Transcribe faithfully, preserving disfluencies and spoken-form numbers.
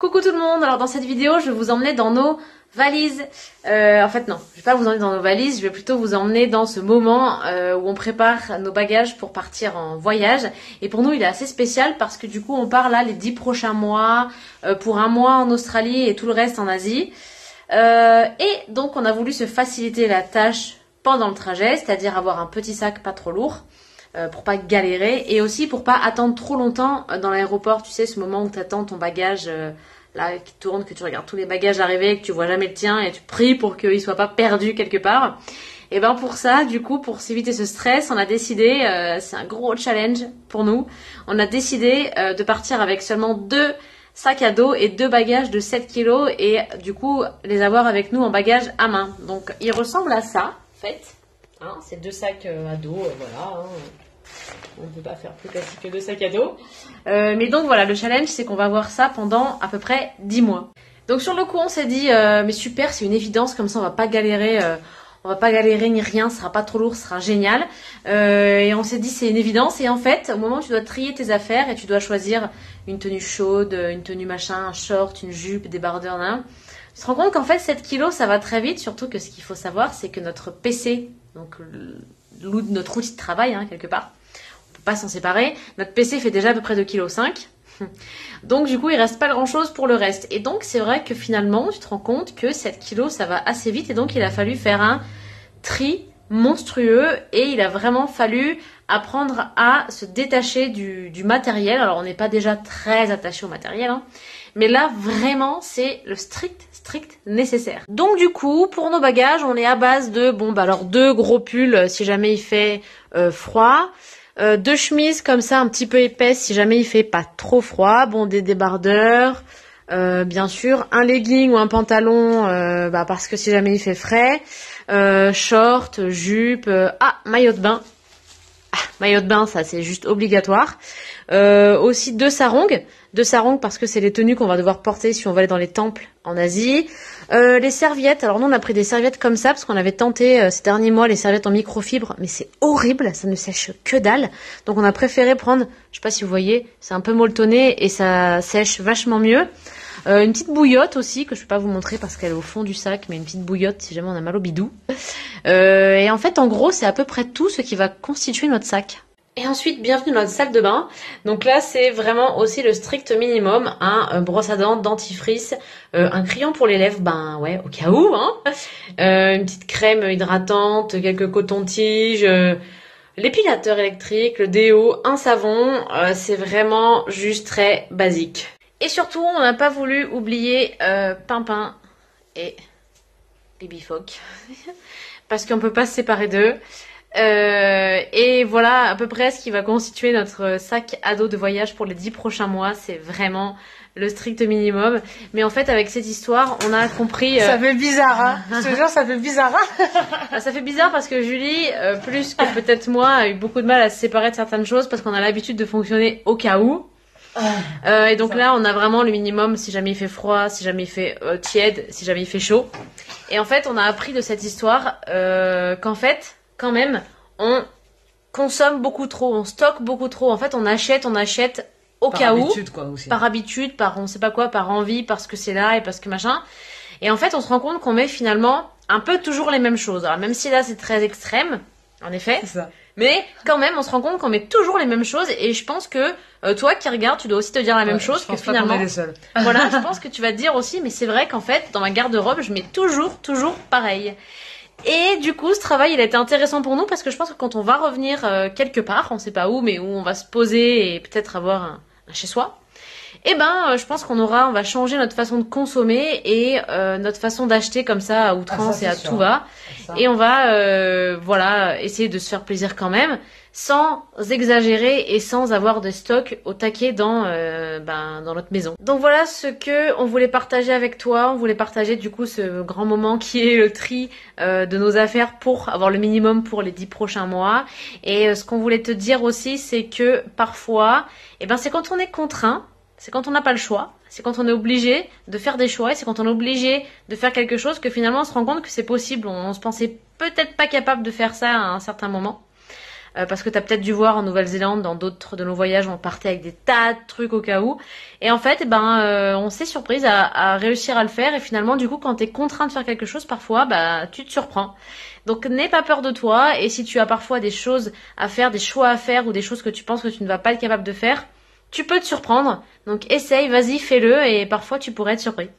Coucou tout le monde, alors dans cette vidéo je vais vous emmener dans nos valises. Euh, en fait non, je vais pas vous emmener dans nos valises, je vais plutôt vous emmener dans ce moment euh, où on prépare nos bagages pour partir en voyage. Et pour nous il est assez spécial parce que du coup on part là les dix prochains mois, euh, pour un mois en Australie et tout le reste en Asie. Euh, et donc on a voulu se faciliter la tâche pendant le trajet, c'est-à-dire avoir un petit sac pas trop lourd. Euh, pour pas galérer et aussi pour pas attendre trop longtemps dans l'aéroport, tu sais, ce moment où t'attends ton bagage euh, là qui tourne, que tu regardes tous les bagages arriver, que tu vois jamais le tien et tu pries pour qu'il soit pas perdu quelque part. Et ben pour ça, du coup, pour s'éviter ce stress, on a décidé, euh, c'est un gros challenge pour nous, on a décidé euh, de partir avec seulement deux sacs à dos et deux bagages de sept kilos et du coup les avoir avec nous en bagage à main. Donc ils ressemblent à ça, en fait. Hein, c'est deux sacs à dos, voilà, hein. On ne peut pas faire plus classique que deux sacs à dos. Euh, mais donc voilà, le challenge c'est qu'on va voir ça pendant à peu près dix mois. Donc sur le coup on s'est dit, euh, mais super, c'est une évidence, comme ça on va pas galérer, euh, on va pas galérer ni rien, ce sera pas trop lourd, ce sera génial. Euh, et on s'est dit c'est une évidence, et en fait au moment où tu dois trier tes affaires et tu dois choisir une tenue chaude, une tenue machin, un short, une jupe, des débardeur, hein, tu te rends compte qu'en fait sept kilos ça va très vite, surtout que ce qu'il faut savoir c'est que notre P C... donc notre outil de travail, hein, quelque part, on peut pas s'en séparer, notre P C fait déjà à peu près deux virgule cinq kilos, donc du coup il reste pas grand chose pour le reste, et donc c'est vrai que finalement tu te rends compte que sept kilos ça va assez vite, et donc il a fallu faire un tri monstrueux, et il a vraiment fallu apprendre à se détacher du, du matériel. Alors on n'est pas déjà très attaché au matériel, hein, mais là vraiment c'est le strict strict nécessaire. Donc du coup pour nos bagages on est à base de bon bah alors deux gros pulls si jamais il fait euh, froid, euh, deux chemises comme ça un petit peu épaisses si jamais il fait pas trop froid, bon des débardeurs, Euh, bien sûr, un legging ou un pantalon, euh, bah parce que si jamais il fait frais, euh, short, jupe, euh, ah, maillot de bain, ah, maillot de bain, ça c'est juste obligatoire, euh, aussi deux sarongs, deux sarongs parce que c'est les tenues qu'on va devoir porter si on va aller dans les temples en Asie, euh, les serviettes, alors nous on a pris des serviettes comme ça parce qu'on avait tenté euh, ces derniers mois les serviettes en microfibre, mais c'est horrible, ça ne sèche que dalle, donc on a préféré prendre, je sais pas si vous voyez, c'est un peu molletonné et ça sèche vachement mieux. Euh, une petite bouillotte aussi, que je ne peux pas vous montrer parce qu'elle est au fond du sac, mais une petite bouillotte si jamais on a mal au bidou. Euh, et en fait, en gros, c'est à peu près tout ce qui va constituer notre sac. Et ensuite, bienvenue dans notre salle de bain. Donc là, c'est vraiment aussi le strict minimum, hein, euh, brosse à dents, dentifrice, euh, un crayon pour les lèvres, ben ouais, au cas où, hein. Euh, une petite crème hydratante, quelques cotons-tiges... Euh... l'épilateur électrique, le déo, un savon, euh, c'est vraiment juste très basique. Et surtout, on n'a pas voulu oublier euh, Pimpin et les bifoques, parce qu'on ne peut pas se séparer d'eux. Euh, et voilà à peu près ce qui va constituer notre sac à dos de voyage pour les dix prochains mois, c'est vraiment le strict minimum. Mais en fait avec cette histoire on a compris... Euh... Ça fait bizarre, hein. Je te jure, ça fait bizarre, hein. Ça fait bizarre parce que Julie, euh, plus que peut-être moi, a eu beaucoup de mal à se séparer de certaines choses parce qu'on a l'habitude de fonctionner au cas où. Euh, et donc là on a vraiment le minimum si jamais il fait froid, si jamais il fait euh, tiède, si jamais il fait chaud. Et en fait on a appris de cette histoire euh, qu'en fait... quand même, on consomme beaucoup trop, on stocke beaucoup trop. En fait, on achète, on achète au cas où. Par habitude, quoi, aussi. Par habitude, par on sait pas quoi, par envie, parce que c'est là et parce que machin. Et en fait, on se rend compte qu'on met finalement un peu toujours les mêmes choses. Alors, même si là, c'est très extrême, en effet. C'est ça. Mais quand même, on se rend compte qu'on met toujours les mêmes choses. Et je pense que euh, toi qui regardes, tu dois aussi te dire la même ouais, chose. Je pense que pas finalement, qu'on est les seuls. Voilà, je pense que tu vas te dire aussi, mais c'est vrai qu'en fait, dans ma garde-robe, je mets toujours, toujours pareil. Et du coup, ce travail, il a été intéressant pour nous parce que je pense que quand on va revenir euh, quelque part, on sait pas où, mais où on va se poser et peut-être avoir un, un chez-soi, eh ben, euh, je pense qu'on aura, on va changer notre façon de consommer et euh, notre façon d'acheter comme ça à outrance ah, ça, et à sûr. Tout va. Ah, et on va, euh, voilà, essayer de se faire plaisir quand même, sans exagérer et sans avoir de stock au taquet dans, euh, ben, dans notre maison. Donc voilà ce que on voulait partager avec toi. On voulait partager du coup ce grand moment qui est le tri euh, de nos affaires pour avoir le minimum pour les dix prochains mois. Et euh, ce qu'on voulait te dire aussi, c'est que parfois, eh ben, c'est quand on est contraint, c'est quand on n'a pas le choix, c'est quand on est obligé de faire des choix, et c'est quand on est obligé de faire quelque chose que finalement on se rend compte que c'est possible. On, on se pensait peut-être pas capable de faire ça à un certain moment. euh, parce que t'as peut-être dû voir en Nouvelle-Zélande, dans d'autres de nos voyages, on partait avec des tas de trucs au cas où. Et en fait, ben, euh, on s'est surprise à, à réussir à le faire. Et finalement, du coup, quand t'es contraint de faire quelque chose, parfois, bah, tu te surprends. Donc, n'aie pas peur de toi. Et si tu as parfois des choses à faire, des choix à faire ou des choses que tu penses que tu ne vas pas être capable de faire, tu peux te surprendre. Donc, essaye, vas-y, fais-le. Et parfois, tu pourrais être surpris.